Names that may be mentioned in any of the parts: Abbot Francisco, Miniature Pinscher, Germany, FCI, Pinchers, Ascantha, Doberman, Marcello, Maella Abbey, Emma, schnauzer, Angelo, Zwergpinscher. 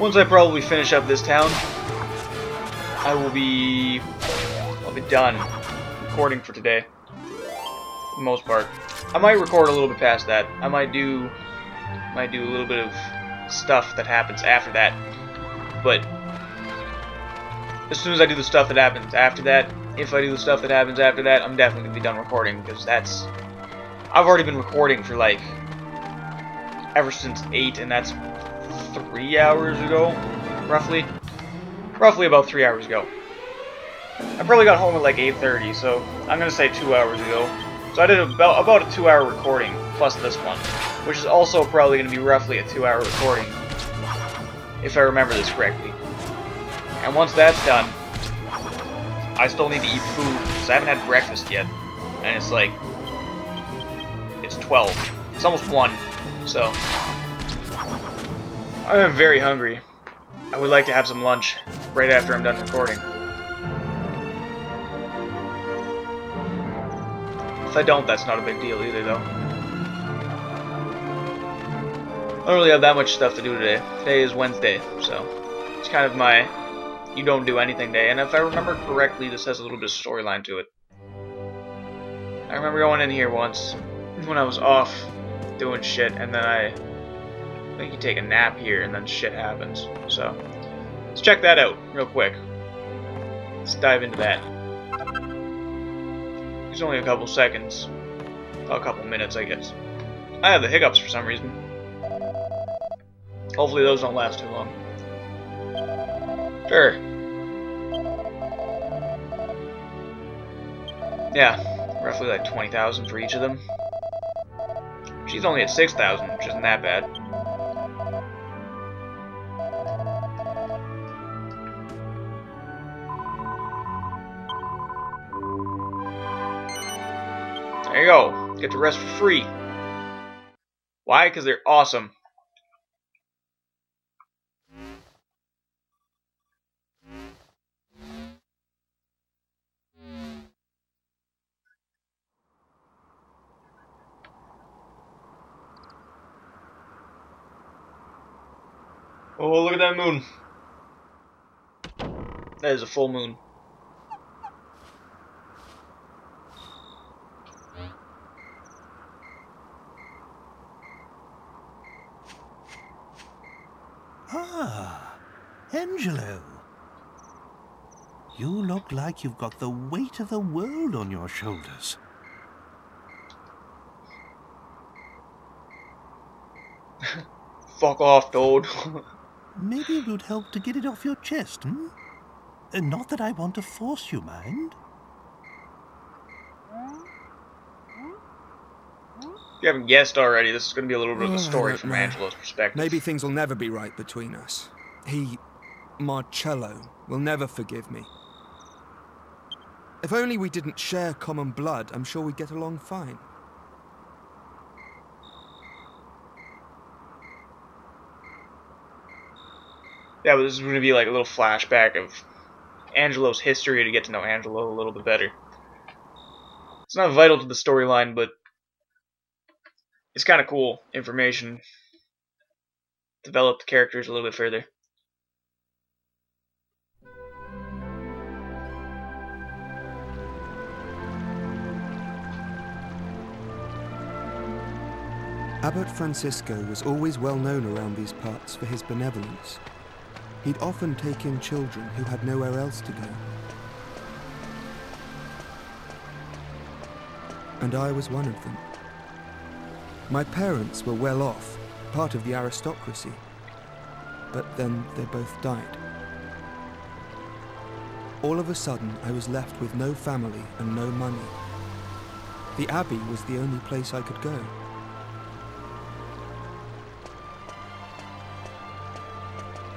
Once I probably finish up this town, I will be... I'll be done recording for today. For the most part. I might record a little bit past that. I might do a little bit of stuff that happens after that. But as soon as I do the stuff that happens after that, if I do the stuff that happens after that, I'm definitely gonna be done recording, because that's... I've already been recording for, like, ever since 8, and that's 3 hours ago, roughly. Roughly about 3 hours ago. I probably got home at like 8:30, so I'm gonna say 2 hours ago. So I did about a 2 hour recording, plus this one, which is also probably gonna be roughly a 2 hour recording, if I remember this correctly. And once that's done, I still need to eat food, because I haven't had breakfast yet. And it's like... It's 12. It's almost 1, so... I am very hungry. I would like to have some lunch right after I'm done recording. If I don't, that's not a big deal either, though. I don't really have that much stuff to do today. Today is Wednesday, so... It's kind of my... You don't do anything day, and if I remember correctly, this has a little bit of storyline to it. I remember going in here once when I was off doing shit, and then I think you take a nap here, and then shit happens. So let's check that out real quick. Let's dive into that. It's only a couple seconds, a couple minutes, I guess. I have the hiccups for some reason. Hopefully those don't last too long. Sure. Yeah, roughly like 20,000 for each of them. She's only at 6,000, which isn't that bad. There you go. Get to rest for free. Why? Because they're awesome. Oh, look at that moon. That is a full moon. Ah, Angelo. You look like you've got the weight of the world on your shoulders. Fuck off, dude. Maybe it would help to get it off your chest, hmm? Not that I want to force you, mind. If you haven't guessed already, this is going to be a little bit of a story from Angelo's perspective. Maybe things will never be right between us. He, Marcello, will never forgive me. If only we didn't share common blood, I'm sure we'd get along fine. Yeah, but this is going to be like a little flashback of Angelo's history to get to know Angelo a little bit better. It's not vital to the storyline, but it's kind of cool information. Develop the characters a little bit further. Abbot Francisco was always well known around these parts for his benevolence. He'd often take in children who had nowhere else to go. And I was one of them. My parents were well off, part of the aristocracy. But then they both died. All of a sudden, I was left with no family and no money. The Abbey was the only place I could go.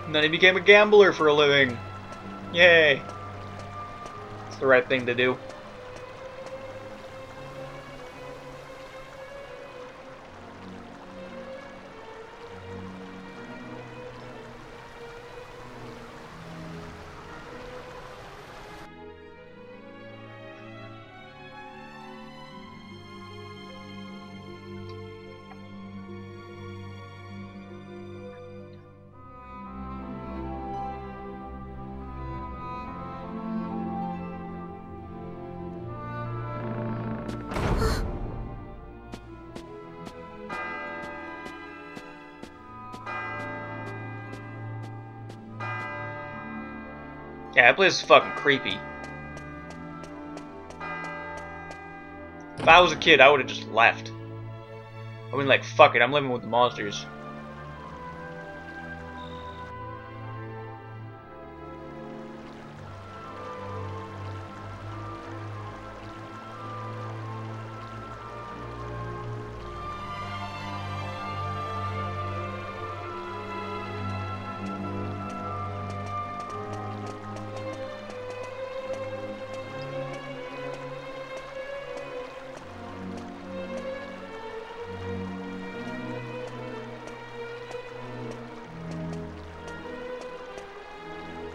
And then he became a gambler for a living. Yay. It's the right thing to do. Yeah, that place is fucking creepy. If I was a kid, I would have just left. I mean, like, fuck it, I'm living with the monsters.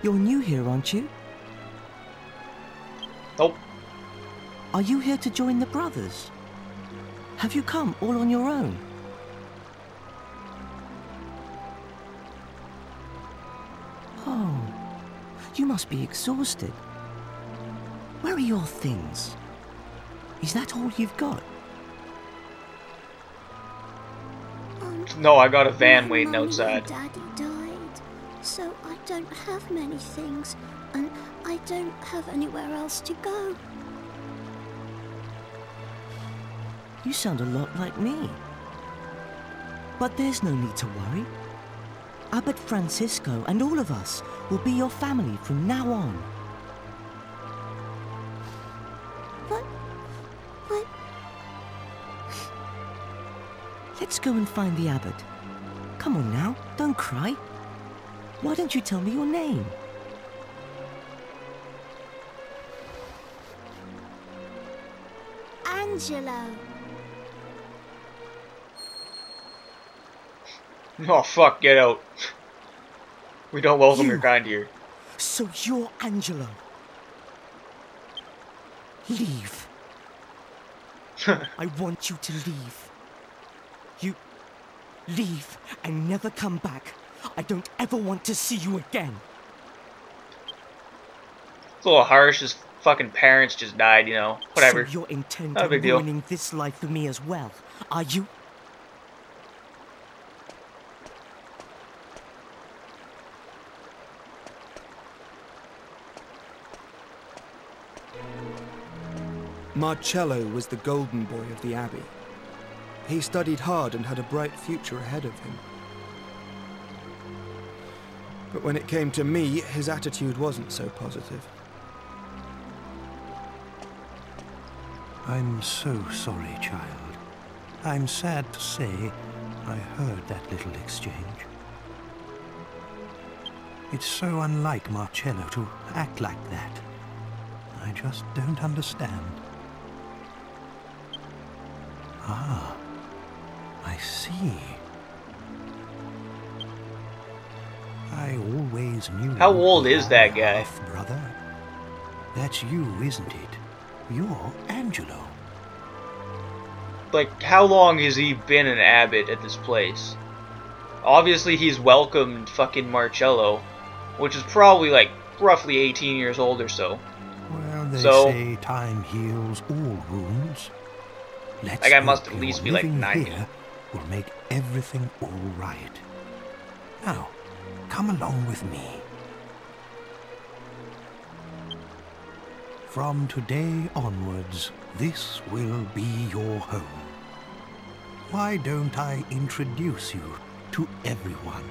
You're new here, aren't you? Nope. Are you here to join the brothers? Have you come all on your own? Oh, you must be exhausted. Where are your things? Is that all you've got? No, I got a van waiting outside. So I don't have many things, and I don't have anywhere else to go. You sound a lot like me. But there's no need to worry. Abbot Francisco and all of us will be your family from now on. But... Let's go and find the abbot. Come on now, don't cry. Why don't you tell me your name? Angelo. Oh, fuck, get out. We don't welcome your kind here. So you're Angelo. Leave. I want you to leave. You leave and never come back. I don't ever want to see you again. It's a little harsh. His fucking parents just died, you know. Whatever. So you're intent on ruining this life for me as well, are you? Marcello was the golden boy of the abbey. He studied hard and had a bright future ahead of him. But when it came to me, his attitude wasn't so positive. I'm so sorry, child. I'm sad to say I heard that little exchange. It's so unlike Marcello to act like that. I just don't understand. Ah, I see. I always knew. How old is that guy? Brother, that's you, isn't it? You're Angelo. Like, how long has he been an abbot at this place? Obviously, he's welcomed fucking Marcello, which is probably like roughly 18 years old or so. Well, they say time heals all wounds. That guy must at least be like 90. Will make everything all right. Now. Come along with me. From today onwards, this will be your home. Why don't I introduce you to everyone?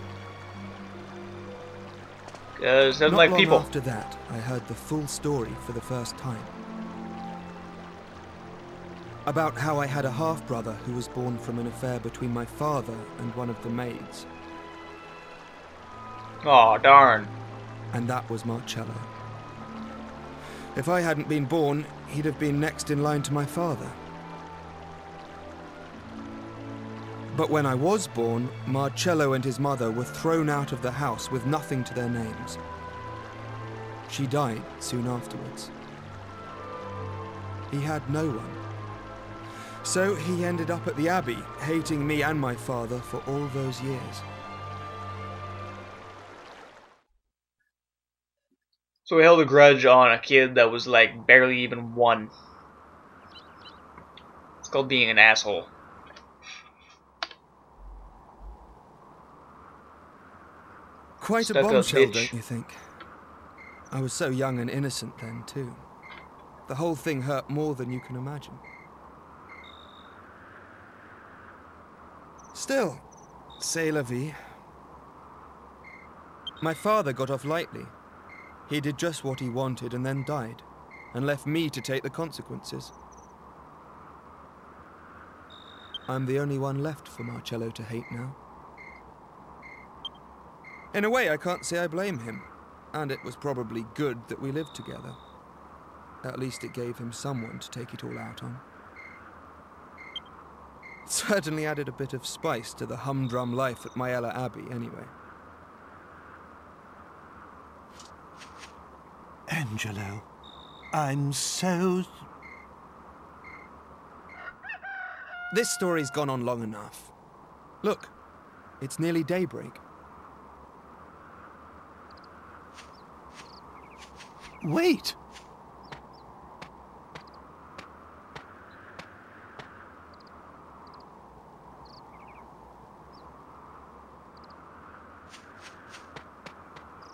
Because I don't like people. After that, I heard the full story for the first time. About how I had a half-brother who was born from an affair between my father and one of the maids. Oh, darn. And that was Marcello. If I hadn't been born, he'd have been next in line to my father. But when I was born, Marcello and his mother were thrown out of the house with nothing to their names. She died soon afterwards. He had no one. So he ended up at the abbey, hating me and my father for all those years. So he held a grudge on a kid that was like barely even one. called being an asshole. Quite a bombshell, don't you think? I was so young and innocent then, too. The whole thing hurt more than you can imagine. Still, c'est la vie. My father got off lightly. He did just what he wanted and then died, and left me to take the consequences. I'm the only one left for Marcello to hate now. In a way, I can't say I blame him, and it was probably good that we lived together. At least it gave him someone to take it all out on. It certainly added a bit of spice to the humdrum life at Maella Abbey, anyway. Angelo, I'm so... This story's gone on long enough. Look, it's nearly daybreak. Wait!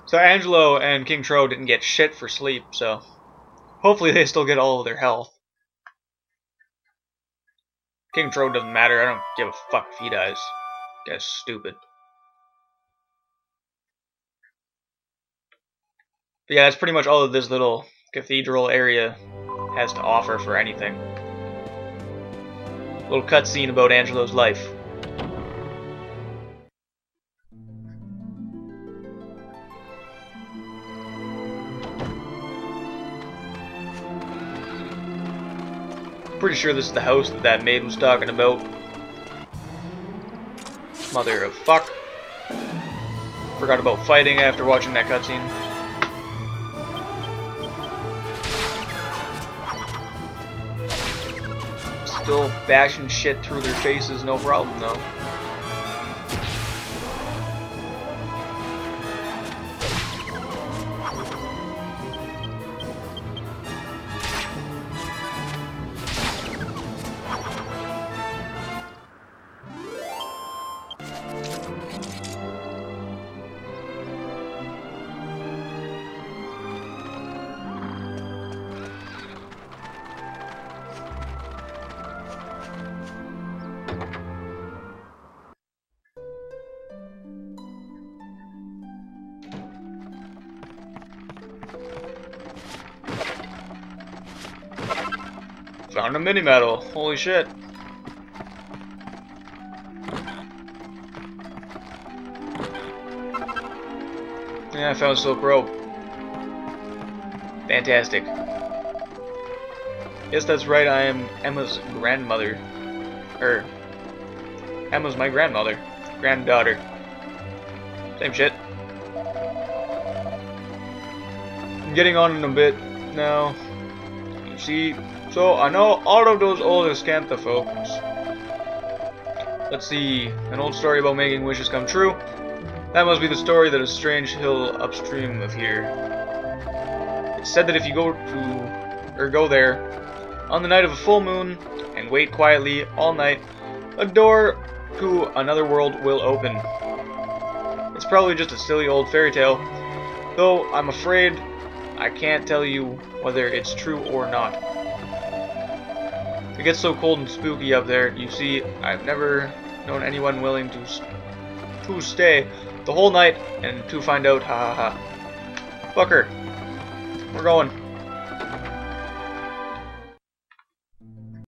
So Angelo and King Tro didn't get shit for sleep, so hopefully they still get all of their health. King Tro doesn't matter, I don't give a fuck if he dies. Guy's stupid. But yeah, that's pretty much all of this little cathedral area has to offer for anything. A little cutscene about Angelo's life. Pretty sure this is the house that that maid was talking about. Mother of fuck. Forgot about fighting after watching that cutscene. Still bashing shit through their faces, no problem though. Found a mini medal. Holy shit. Yeah, I found silk rope. Fantastic. Yes, that's right. I am Emma's grandmother. Emma's my grandmother. Granddaughter. Same shit. I'm getting on in a bit now. You see... So, I know all of those old Ascantha folks. Let's see. An old story about making wishes come true. That must be the story that is a strange hill upstream of here. It's said that if you go there on the night of a full moon and wait quietly all night, a door to another world will open. It's probably just a silly old fairy tale, though I'm afraid I can't tell you whether it's true or not. It gets so cold and spooky up there. You see, I've never known anyone willing to stay the whole night and to find out. Ha ha ha. Fucker, we're going.